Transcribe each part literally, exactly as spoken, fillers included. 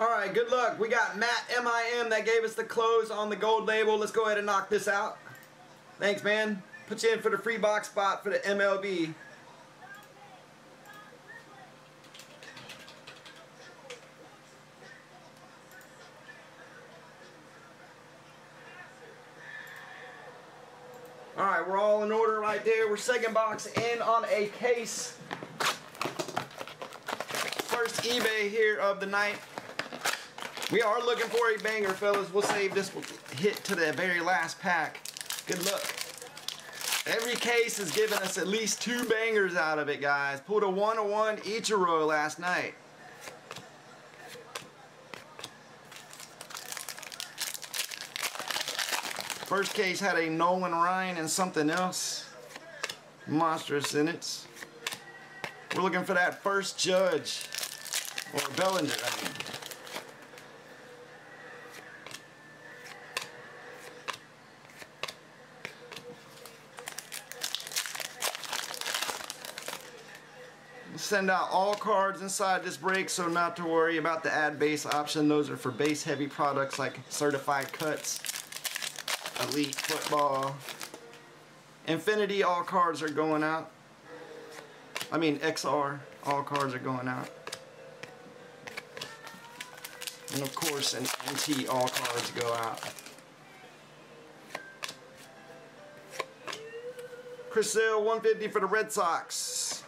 Alright, good luck. We got Matt M I M that gave us the close on the gold label. Let's go ahead and knock this out. Thanks, man. Put you in for the free box spot for the M L B. Alright, we're all in order right there. We're second box in on a case. First eBay here of the night. We are looking for a banger, fellas. We'll save this hit to the very last pack. Good luck. Every case has given us at least two bangers out of it, guys. Pulled a one oh one Ichiro last night. First case had a Nolan Ryan and something else. Monstrous in it. We're looking for that first Judge. Or Bellinger, I mean. We'll send out all cards inside this break, so not to worry about the add base option. Those are for base heavy products like certified cuts. Elite football. Infinity, all cards are going out. I mean X R, all cards are going out. And of course an N T, all cards go out. Chris Sale, one fifty for the Red Sox.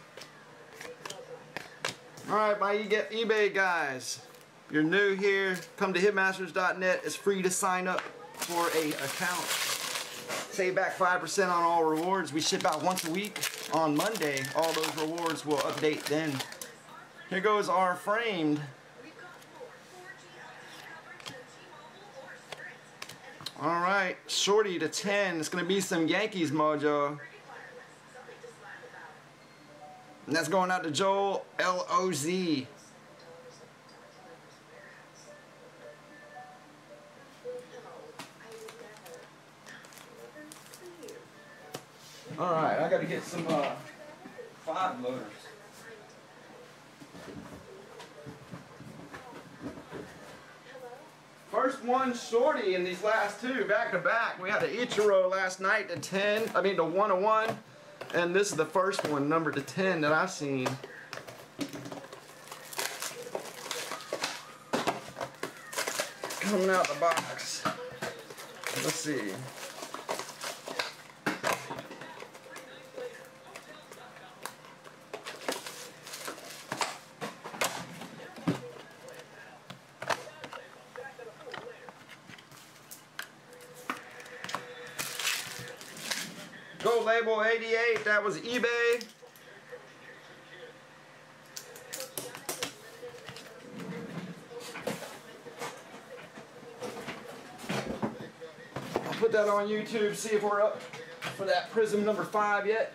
Alright, my eBay guys. If you're new here, come to hit masters dot net. It's free to sign up for a account. Save back five percent on all rewards. We ship out once a week. On Monday, all those rewards will update then. Here goes our framed. Alright, shorty to ten. It's going to be some Yankees mojo. And that's going out to Joel L O Z. Alright, I gotta get some uh, five loaders. First one shorty in these last two, back to back. We had the Ichiro last night, the ten, I mean the one oh one. And this is the first one, number to ten that I've seen. Coming out the box. Let's see. Gold label eighty-eight, that was eBay. I'll put that on YouTube, see if we're up for that prism number five yet.